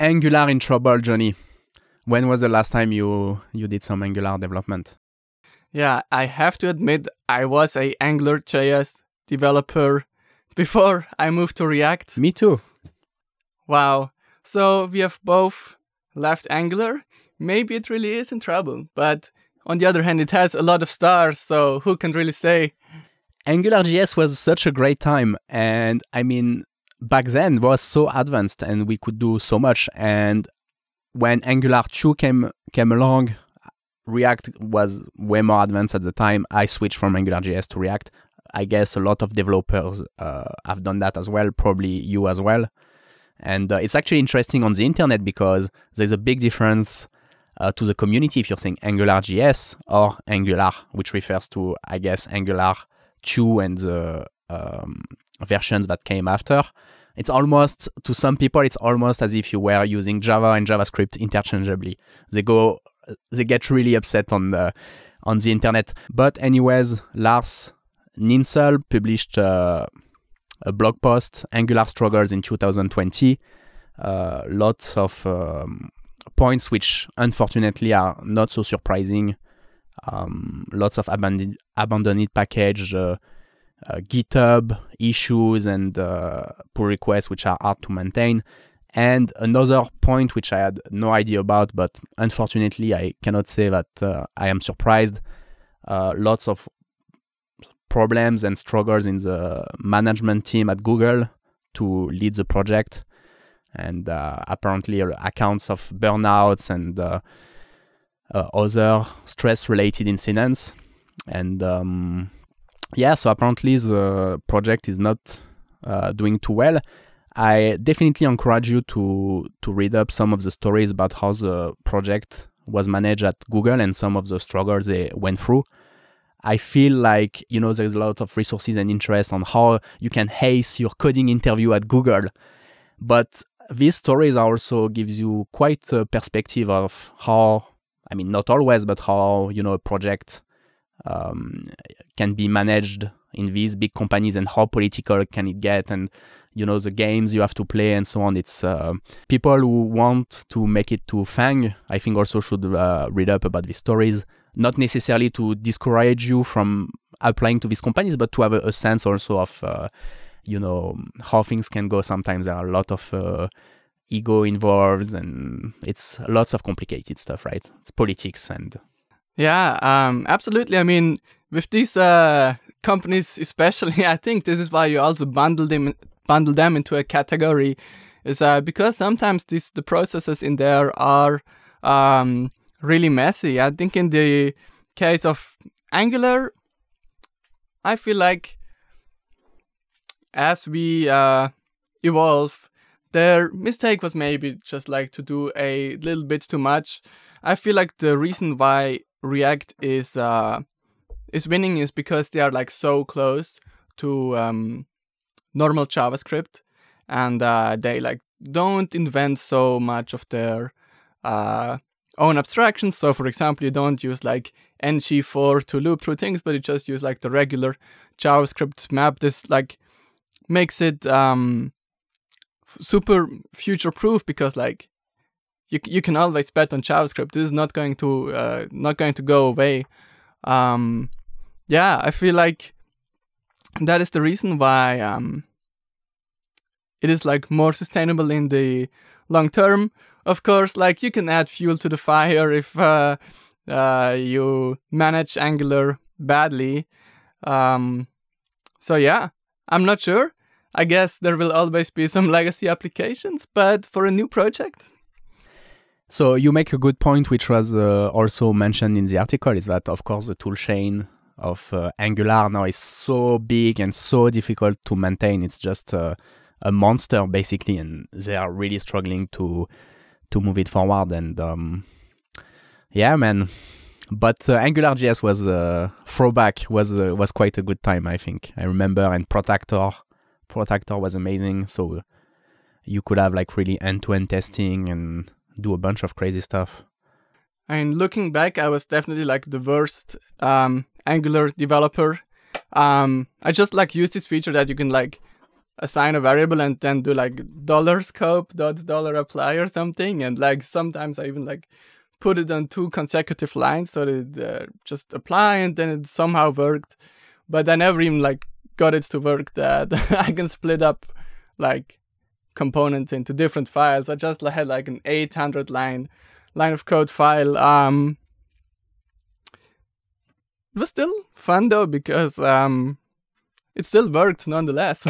Angular in trouble, Johnny. When was the last time you did some Angular development? Yeah, I have to admit I was a AngularJS developer before I moved to React. Me too. Wow. So we have both left Angular. Maybe it really is in trouble, but on the other hand, it has a lot of stars, so who can really say? AngularJS was such a great time, and I mean, back then it was so advanced and we could do so much. And when Angular 2 came along, React was way more advanced at the time. I switched from AngularJS to React. I guess a lot of developers have done that as well, probably you as well. And it's actually interesting on the internet because there's a big difference to the community if you're saying AngularJS or Angular, which refers to, I guess, Angular 2 and the versions that came after. It's almost, to some people, it's almost as if you were using Java and JavaScript interchangeably. They get really upset on the internet. But anyways, Lars Ninssel published a blog post, Angular Struggles in 2020. Lots of points which unfortunately are not so surprising. Lots of abandoned package, GitHub issues and pull requests which are hard to maintain. And another point which I had no idea about, but unfortunately I cannot say that I am surprised, lots of problems and struggles in the management team at Google to lead the project, and apparently accounts of burnouts and other stress-related incidents. And yeah, so apparently the project is not doing too well. I definitely encourage you to read up some of the stories about how the project was managed at Google and some of the struggles they went through. I feel like, you know, there's a lot of resources and interest on how you can ace your coding interview at Google. But these stories also gives you quite a perspective of how, I mean, not always, but how, you know, a project can be managed in these big companies and how political can it get, and, you know, the games you have to play and so on. It's people who want to make it to FANG, I think, also should read up about these stories, not necessarily to discourage you from applying to these companies, but to have a sense also of, you know, how things can go. Sometimes there are a lot of ego involved and it's lots of complicated stuff, right? It's politics and... Yeah, absolutely. I mean, with these companies especially, I think this is why you also bundle them into a category, is because sometimes the processes in there are really messy. I think in the case of Angular, I feel like as we evolve, their mistake was maybe just like to do a little bit too much. I feel like the reason why React is winning is because they are like so close to normal JavaScript, and they like don't invent so much of their own abstractions. So for example, you don't use like ng4 to loop through things, but you just use like the regular JavaScript map. This like makes it super future proof, because like you can always bet on JavaScript. This is not going to go away. Yeah, I feel like that is the reason why it is like more sustainable in the long term. Of course, like you can add fuel to the fire if you manage Angular badly. So yeah, I'm not sure. I guess there will always be some legacy applications, but for a new project. So you make a good point, which was also mentioned in the article, is that, of course, the tool chain of Angular now is so big and so difficult to maintain. It's just a monster, basically, and they are really struggling to move it forward. And yeah, man. But AngularJS was a throwback, was quite a good time, I think. I remember, and Protractor was amazing. So you could have like really end-to-end testing and do a bunch of crazy stuff. And looking back, I was definitely like the worst Angular developer. I just like used this feature that you can like assign a variable and then do like $scope.$apply or something. And like sometimes I even like put it on 2 consecutive lines so that it just apply and then it somehow worked. But I never even like got it to work that I can split up like components into different files. I just had like an 800 line of code file. It was still fun though, because it still worked nonetheless.